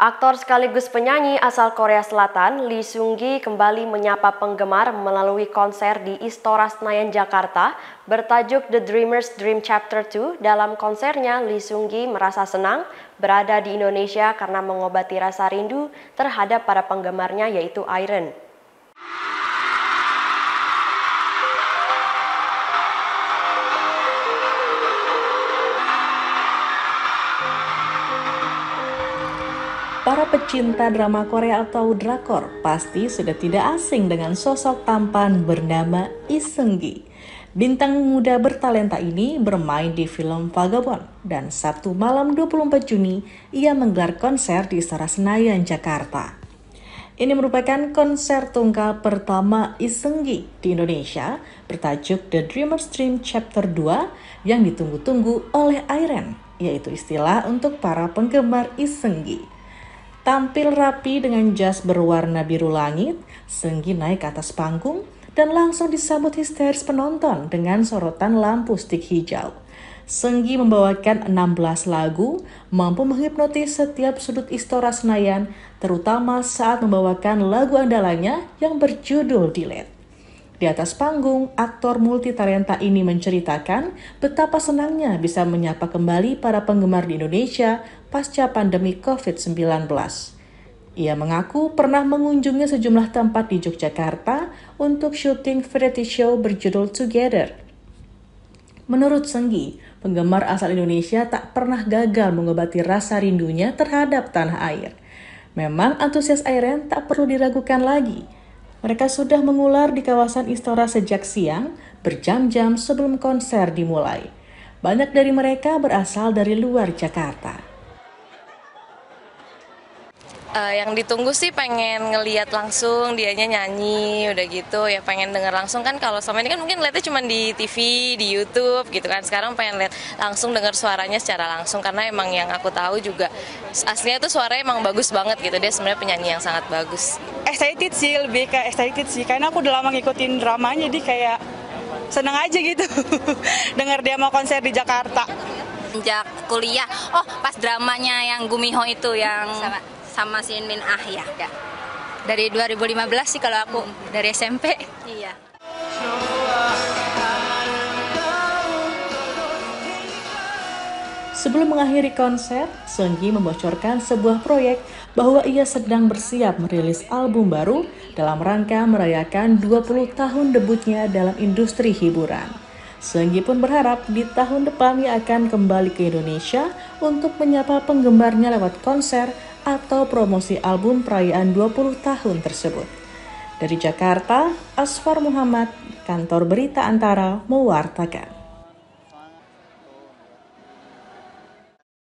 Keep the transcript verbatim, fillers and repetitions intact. Aktor sekaligus penyanyi asal Korea Selatan, Lee Seung Gi kembali menyapa penggemar melalui konser di Istora Senayan, Jakarta bertajuk The Dreamer's Dream Chapter two. Dalam konsernya, Lee Seung Gi merasa senang berada di Indonesia karena mengobati rasa rindu terhadap para penggemarnya yaitu Airen. Para pecinta drama Korea atau drakor pasti sudah tidak asing dengan sosok tampan bernama Lee Seung Gi. Bintang muda bertalenta ini bermain di film Vagabond dan Sabtu malam dua puluh empat Juni ia menggelar konser di Istora Senayan, Jakarta. Ini merupakan konser tunggal pertama Lee Seung Gi di Indonesia bertajuk The Dreamer's Dream Chapter two yang ditunggu-tunggu oleh Airen, yaitu istilah untuk para penggemar Lee Seung Gi. Tampil rapi dengan jas berwarna biru langit, Seung Gi naik ke atas panggung dan langsung disambut histeris penonton dengan sorotan lampu stik hijau. Seung Gi membawakan enam belas lagu, mampu menghipnotis setiap sudut Istora Senayan, terutama saat membawakan lagu andalannya yang berjudul Dilet. Di atas panggung, aktor multitalenta ini menceritakan betapa senangnya bisa menyapa kembali para penggemar di Indonesia pasca pandemi COVID sembilan belas. Ia mengaku pernah mengunjungi sejumlah tempat di Yogyakarta untuk syuting variety show berjudul Together. Menurut Seung Gi, penggemar asal Indonesia tak pernah gagal mengobati rasa rindunya terhadap tanah air. Memang antusias Airen tak perlu diragukan lagi. Mereka sudah mengular di kawasan Istora sejak siang, berjam-jam sebelum konser dimulai. Banyak dari mereka berasal dari luar Jakarta. Uh, yang ditunggu sih pengen ngelihat langsung dianya nyanyi, udah gitu ya pengen denger langsung kan. Kalau selama ini kan mungkin lihatnya cuma di T V, di YouTube gitu kan. Sekarang pengen lihat langsung, denger suaranya secara langsung, karena emang yang aku tahu juga aslinya tuh suaranya emang bagus banget gitu. Dia sebenarnya penyanyi yang sangat bagus. Excited sih, lebih ke excited sih, karena aku udah lama ngikutin dramanya, jadi kayak seneng aja gitu denger dia mau konser di Jakarta. Sejak kuliah, oh pas dramanya yang Gumiho itu yang sama. sama Shin Min Ah ya. Dari dua ribu lima belas sih kalau aku, hmm. dari S M P. Iya. Sebelum mengakhiri konser, Seung Gi membocorkan sebuah proyek bahwa ia sedang bersiap merilis album baru dalam rangka merayakan dua puluh tahun debutnya dalam industri hiburan. Seung Gi pun berharap di tahun depan ia akan kembali ke Indonesia untuk menyapa penggemarnya lewat konser atau promosi album perayaan dua puluh tahun tersebut. Dari Jakarta, Asfar Muhammad, kantor berita Antara mewartakan.